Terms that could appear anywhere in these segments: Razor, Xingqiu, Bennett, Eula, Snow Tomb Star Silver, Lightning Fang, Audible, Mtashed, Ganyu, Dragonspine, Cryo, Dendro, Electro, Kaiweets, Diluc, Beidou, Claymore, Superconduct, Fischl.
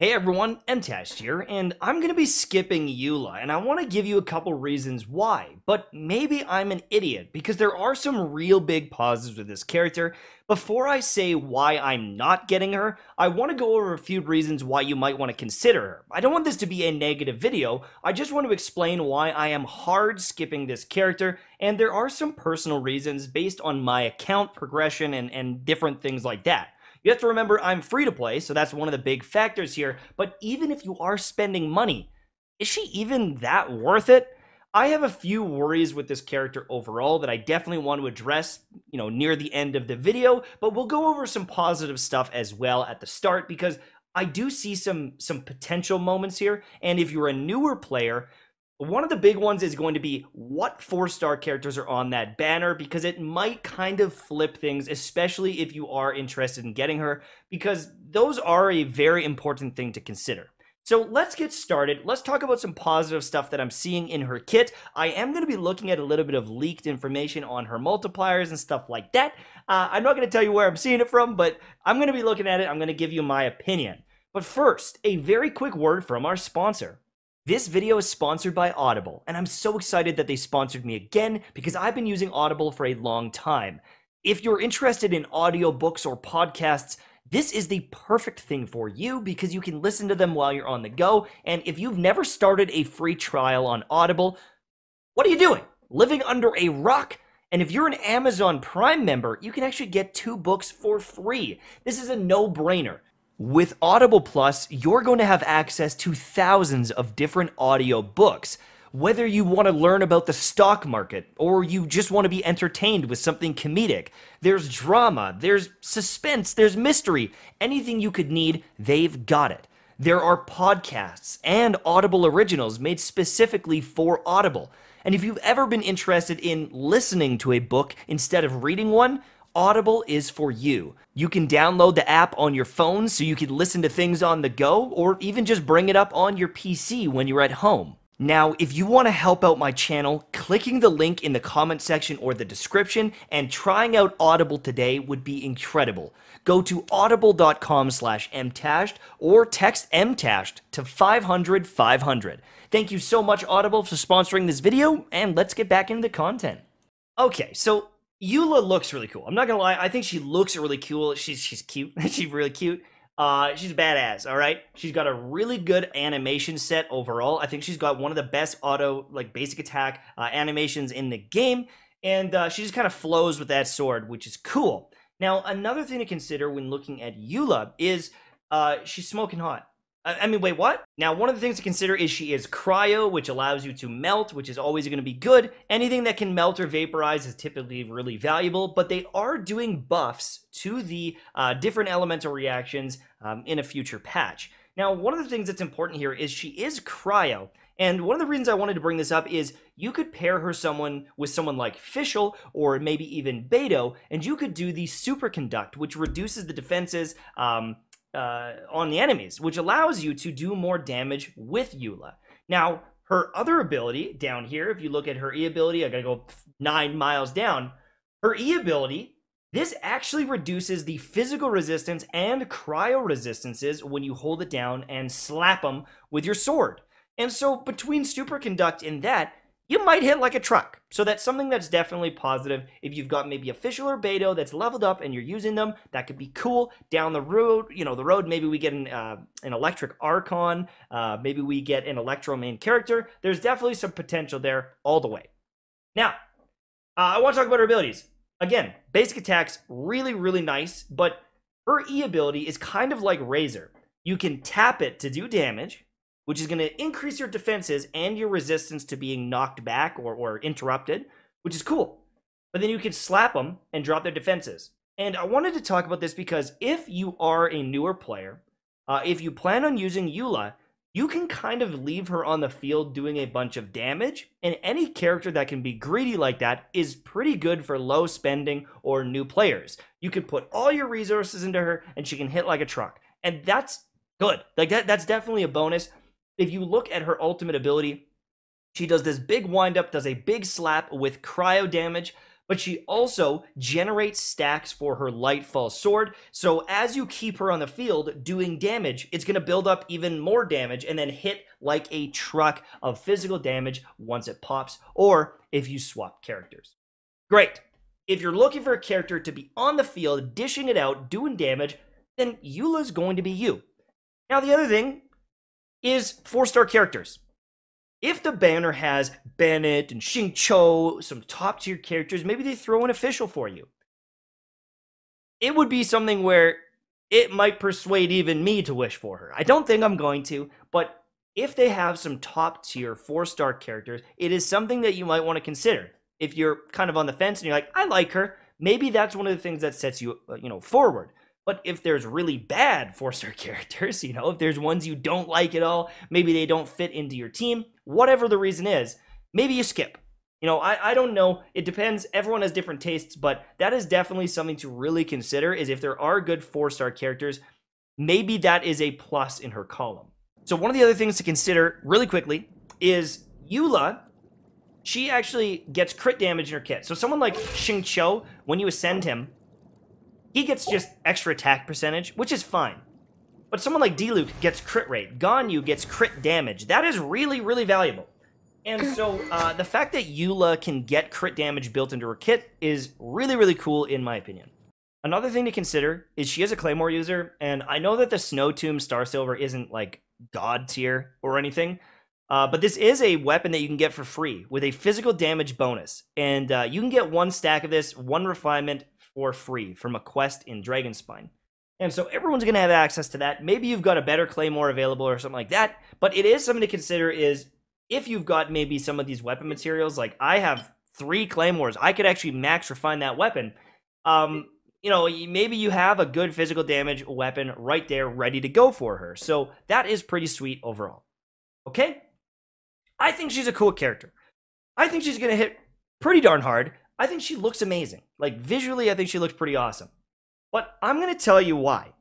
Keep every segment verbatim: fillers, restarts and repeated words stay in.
Hey everyone, Mtashed here, and I'm going to be skipping Eula, and I want to give you a couple reasons why, but maybe I'm an idiot, because there are some real big positives with this character. Before I say why I'm not getting her, I want to go over a few reasons why you might want to consider her. I don't want this to be a negative video, I just want to explain why I am hard skipping this character, and there are some personal reasons based on my account progression and, and different things like that. You have to remember I'm free to play, so that's one of the big factors here, but even if you are spending money, is she even that worth it? I have a few worries with this character overall that I definitely want to address, you know, near the end of the video, but we'll go over some positive stuff as well at the start, because I do see some, some potential moments here, and if you're a newer player, one of the big ones is going to be what four-star characters are on that banner, because it might kind of flip things, especially if you are interested in getting her, because those are a very important thing to consider. So let's get started. Let's talk about some positive stuff that I'm seeing in her kit. I am going to be looking at a little bit of leaked information on her multipliers and stuff like that. Uh, I'm not going to tell you where I'm seeing it from, but I'm going to be looking at it. I'm going to give you my opinion. But first, a very quick word from our sponsor. This video is sponsored by Audible, and I'm so excited that they sponsored me again because I've been using Audible for a long time. If you're interested in audiobooks or podcasts, this is the perfect thing for you because you can listen to them while you're on the go, and if you've never started a free trial on Audible, what are you doing? Living under a rock? And if you're an Amazon Prime member, you can actually get two books for free. This is a no-brainer. With Audible Plus, you're going to have access to thousands of different audio books. Whether you want to learn about the stock market, or you just want to be entertained with something comedic, there's drama, there's suspense, there's mystery, anything you could need, they've got it. There are podcasts and Audible originals made specifically for Audible. And if you've ever been interested in listening to a book instead of reading one, Audible is for you. You can download the app on your phone so you can listen to things on the go, or even just bring it up on your P C when you're at home. Now, if you want to help out my channel, clicking the link in the comment section or the description and trying out Audible today would be incredible. Go to audible dot com slash mtashed or text mtashed to five hundred five hundred. Thank you so much, Audible, for sponsoring this video, and let's get back into the content. Okay, so Eula looks really cool. I'm not gonna lie, I think she looks really cool. She's she's cute. She's really cute. Uh, she's badass, all right? She's got a really good animation set overall. I think she's got one of the best auto, like, basic attack uh, animations in the game, and uh, she just kind of flows with that sword, which is cool. Now, another thing to consider when looking at Eula is uh, she's smoking hot. I mean, wait, what? Now, one of the things to consider is she is Cryo, which allows you to melt, which is always going to be good. Anything that can melt or vaporize is typically really valuable, but they are doing buffs to the uh, different elemental reactions um, in a future patch. Now, one of the things that's important here is she is Cryo, and one of the reasons I wanted to bring this up is you could pair her someone with someone like Fischl or maybe even Beidou, and you could do the Superconduct, which reduces the defenses, um... Uh, on the enemies, which allows you to do more damage with Eula. Now, her other ability down here, if you look at her E ability, I gotta go nine miles down. Her E ability, this actually reduces the physical resistance and cryo resistances when you hold it down and slap them with your sword. And so between Superconduct and that, you might hit like a truck. So that's something that's definitely positive. If you've got maybe a Fischl or Beidou that's leveled up and you're using them, that could be cool. Down the road, you know, the road, maybe we get an, uh, an Electric Archon. Uh, maybe we get an Electro main character. There's definitely some potential there all the way. Now, uh, I want to talk about her abilities. Again, basic attacks, really, really nice. But her E ability is kind of like Razor. You can tap it to do damage, which is going to increase your defenses and your resistance to being knocked back or, or interrupted, which is cool. But then you can slap them and drop their defenses. And I wanted to talk about this because if you are a newer player, uh, if you plan on using Eula, you can kind of leave her on the field doing a bunch of damage, and any character that can be greedy like that is pretty good for low spending or new players. You can put all your resources into her, and she can hit like a truck. And that's good. Like that, that's definitely a bonus. If you look at her ultimate ability, she does this big windup, does a big slap with cryo damage, but she also generates stacks for her Lightfall Sword, so as you keep her on the field doing damage, it's going to build up even more damage and then hit like a truck of physical damage once it pops, or if you swap characters. Great. If you're looking for a character to be on the field, dishing it out, doing damage, then Eula's going to be you. Now, the other thing is four-star characters. If the banner has Bennett and Xingqiu, some top-tier characters, maybe they throw in a Fischl for you. It would be something where it might persuade even me to wish for her. I don't think I'm going to, but if they have some top-tier four-star characters, it is something that you might want to consider. If you're kind of on the fence and you're like, I like her, maybe that's one of the things that sets you, you know, forward. But if there's really bad four-star characters, you know, if there's ones you don't like at all, maybe they don't fit into your team, whatever the reason is, maybe you skip. You know, I, I don't know. It depends. Everyone has different tastes, but that is definitely something to really consider is if there are good four-star characters, maybe that is a plus in her column. So one of the other things to consider really quickly is Eula. She actually gets crit damage in her kit. So someone like Xingqiu, when you ascend him, he gets just extra attack percentage, which is fine. But someone like Diluc gets crit rate. Ganyu gets crit damage. That is really, really valuable. And so uh, the fact that Eula can get crit damage built into her kit is really, really cool in my opinion. Another thing to consider is she is a Claymore user, and I know that the Snow Tomb Star Silver isn't like god tier or anything, Uh, but this is a weapon that you can get for free with a physical damage bonus. And uh, you can get one stack of this, one refinement for free from a quest in Dragonspine. And so everyone's going to have access to that. Maybe you've got a better Claymore available or something like that. But it is something to consider is if you've got maybe some of these weapon materials, like I have three Claymores, I could actually max refine that weapon. Um, you know, maybe you have a good physical damage weapon right there ready to go for her. So that is pretty sweet overall. Okay? I think she's a cool character. I think she's going to hit pretty darn hard. I think she looks amazing. Like, visually, I think she looks pretty awesome. But I'm going to tell you why.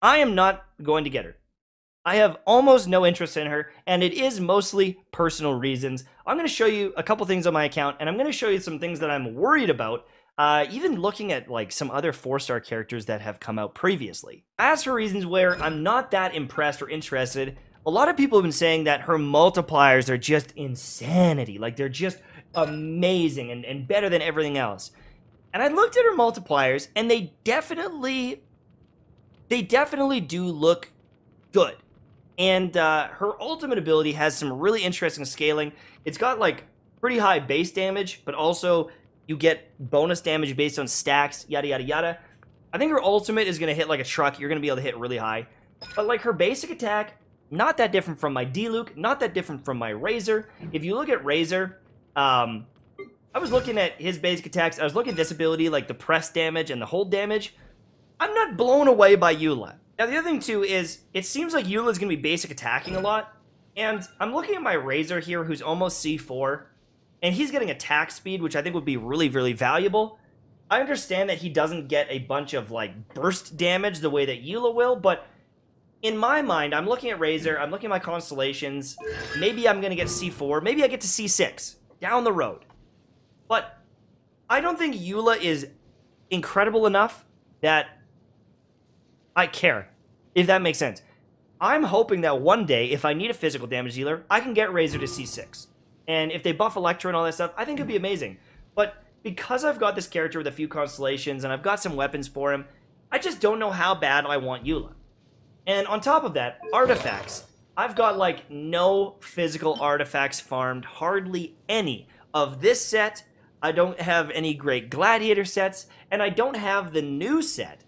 I am not going to get her. I have almost no interest in her, and it is mostly personal reasons. I'm going to show you a couple things on my account, and I'm going to show you some things that I'm worried about, uh, even looking at, like, some other four-star characters that have come out previously. As for reasons where I'm not that impressed or interested, a lot of people have been saying that her multipliers are just insanity. Like, they're just amazing and, and better than everything else. And I looked at her multipliers, and they definitely, they definitely do look good. And uh, her ultimate ability has some really interesting scaling. It's got, like, pretty high base damage, but also you get bonus damage based on stacks, yada, yada, yada. I think her ultimate is going to hit like a truck. You're going to be able to hit really high. But, like, her basic attack, not that different from my Diluc, not that different from my Razor. If you look at Razor, um, I was looking at his basic attacks. I was looking at this ability, like the press damage and the hold damage. I'm not blown away by Eula. Now, the other thing, too, is it seems like Eula's going to be basic attacking a lot. And I'm looking at my Razor here, who's almost C four. And he's getting attack speed, which I think would be really, really valuable. I understand that he doesn't get a bunch of, like, burst damage the way that Eula will, but in my mind, I'm looking at Razor, I'm looking at my Constellations, maybe I'm going to get C four, maybe I get to C six, down the road. But I don't think Eula is incredible enough that I care, if that makes sense. I'm hoping that one day, if I need a physical damage dealer, I can get Razor to C six. And if they buff Electra and all that stuff, I think it would be amazing. But because I've got this character with a few Constellations, and I've got some weapons for him, I just don't know how bad I want Eula. And on top of that, artifacts. I've got, like, no physical artifacts farmed, hardly any of this set. I don't have any great gladiator sets, and I don't have the new set.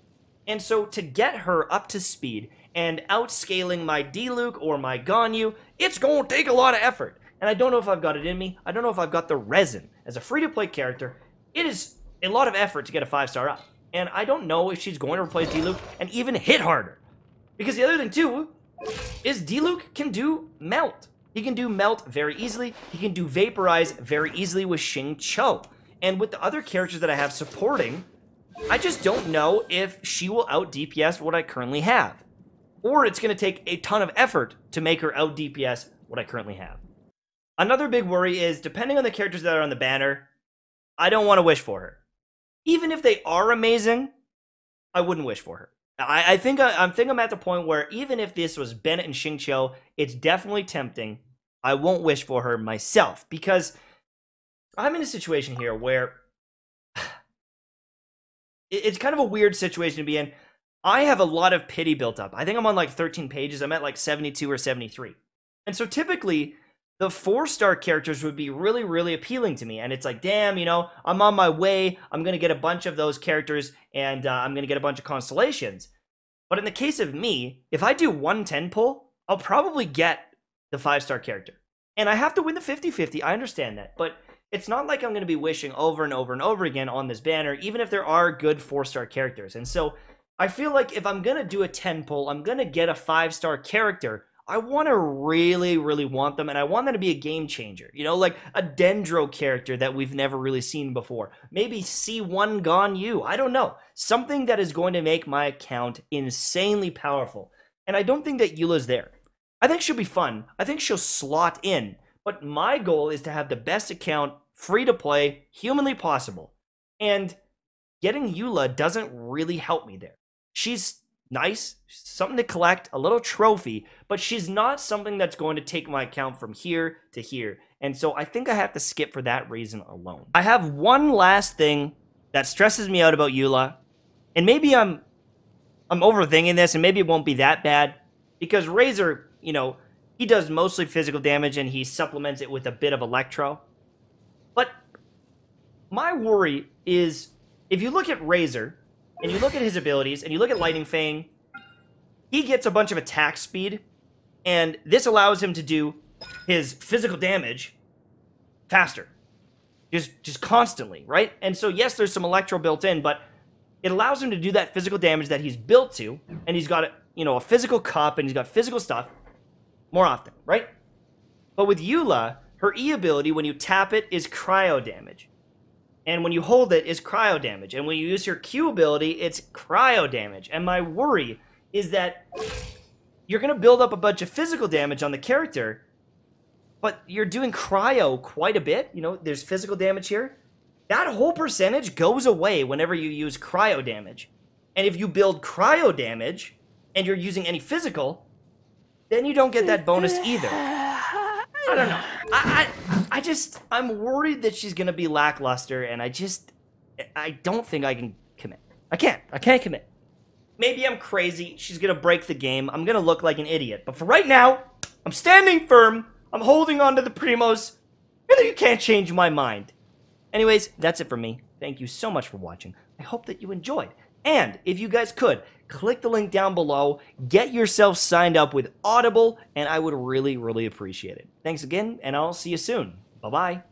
And so to get her up to speed and outscaling my Diluc or my Ganyu, it's going to take a lot of effort. And I don't know if I've got it in me. I don't know if I've got the resin. As a free-to-play character, it is a lot of effort to get a five-star up. And I don't know if she's going to replace Diluc and even hit harder. Because the other thing, too, is Diluc can do melt. He can do melt very easily. He can do vaporize very easily with Xingqiu. And with the other characters that I have supporting, I just don't know if she will out-D P S what I currently have. Or it's going to take a ton of effort to make her out-D P S what I currently have. Another big worry is, depending on the characters that are on the banner, I don't want to wish for her. Even if they are amazing, I wouldn't wish for her. I, I think I, I think I'm at the point where even if this was Bennett and Xingqiu, it's definitely tempting. I won't wish for her myself because I'm in a situation here where it's kind of a weird situation to be in. I have a lot of pity built up. I think I'm on like thirteen pages. I'm at like seventy-two or seventy-three. And so typically, the four-star characters would be really, really appealing to me. And it's like, damn, you know, I'm on my way. I'm going to get a bunch of those characters, and uh, I'm going to get a bunch of constellations. But in the case of me, if I do one ten pull, I'll probably get the five-star character. And I have to win the fifty fifty. I understand that. But it's not like I'm going to be wishing over and over and over again on this banner, even if there are good four-star characters. And so I feel like if I'm going to do a ten pull, I'm going to get a five-star character. I want to really, really want them, and I want them to be a game changer. You know, like a Dendro character that we've never really seen before. Maybe C one Ganyu. I don't know. Something that is going to make my account insanely powerful. And I don't think that Eula's there. I think she'll be fun. I think she'll slot in. But my goal is to have the best account, free to play, humanly possible. And getting Eula doesn't really help me there. She's nice, something to collect, a little trophy, but she's not something that's going to take my account from here to here. And so I think I have to skip for that reason alone. I have one last thing that stresses me out about Eula, and maybe I'm I'm overthinking this, and maybe it won't be that bad, because Razor, you know, he does mostly physical damage, and he supplements it with a bit of electro. But my worry is, if you look at Razor, and you look at his abilities, and you look at Lightning Fang, he gets a bunch of attack speed, and this allows him to do his physical damage faster. Just, just constantly, right? And so, yes, there's some electro built in, but it allows him to do that physical damage that he's built to, and he's got, you know, a physical cup, and he's got physical stuff more often, right? But with Eula, her E ability, when you tap it, is cryo damage. And when you hold it, it's cryo damage. And when you use your Q ability, it's cryo damage. And my worry is that you're going to build up a bunch of physical damage on the character, but you're doing cryo quite a bit. You know, there's physical damage here. That whole percentage goes away whenever you use cryo damage. And if you build cryo damage and you're using any physical, then you don't get that bonus either. I don't know. I, I I just I'm worried that she's gonna be lackluster, and I just I don't think I can commit. I can't. I can't commit. Maybe I'm crazy. She's gonna break the game. I'm gonna look like an idiot. But for right now, I'm standing firm. I'm holding on to the primos. Really, you can't change my mind. Anyways, that's it for me. Thank you so much for watching. I hope that you enjoyed. And if you guys could, click the link down below, get yourself signed up with Audible, and I would really, really appreciate it. Thanks again, and I'll see you soon. Bye-bye.